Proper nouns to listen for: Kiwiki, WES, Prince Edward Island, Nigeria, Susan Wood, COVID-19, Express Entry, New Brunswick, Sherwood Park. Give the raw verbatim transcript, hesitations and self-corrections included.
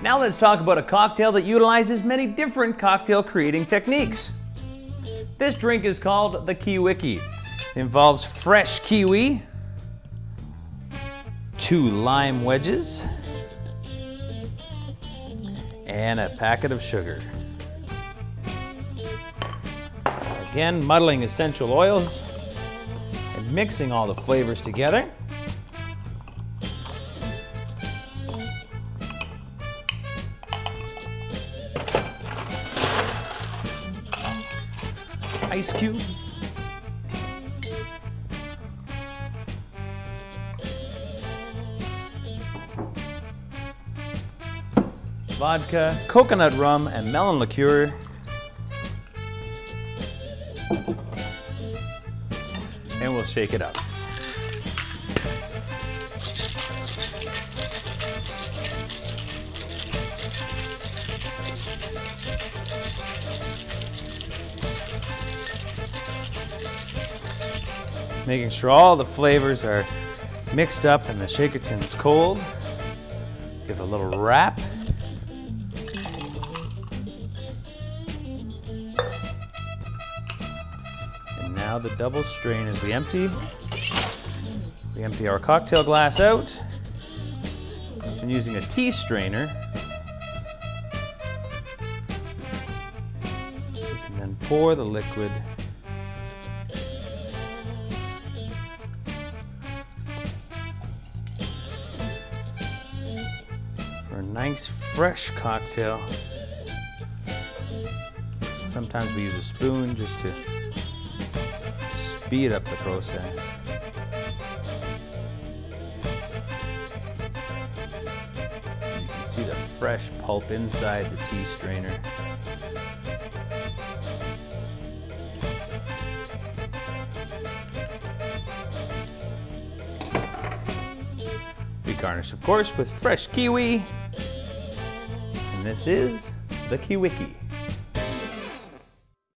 Now let's talk about a cocktail that utilizes many different cocktail creating techniques. This drink is called the Kiwiki. It involves fresh kiwi, two lime wedges, and a packet of sugar. Again, muddling essential oils and mixing all the flavors together. Ice cubes. Vodka, coconut rum, and melon liqueur. And we'll shake it up. Making sure all the flavors are mixed up and the shaker tin is cold. Give it a little wrap. And now the double strain as we empty. We empty our cocktail glass out. And using a tea strainer, we can then pour the liquid for a nice fresh cocktail. Sometimes we use a spoon just to speed up the process. You can see the fresh pulp inside the tea strainer. We garnish, of course, with fresh kiwi. And this is the Kiwiki.